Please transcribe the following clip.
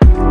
track.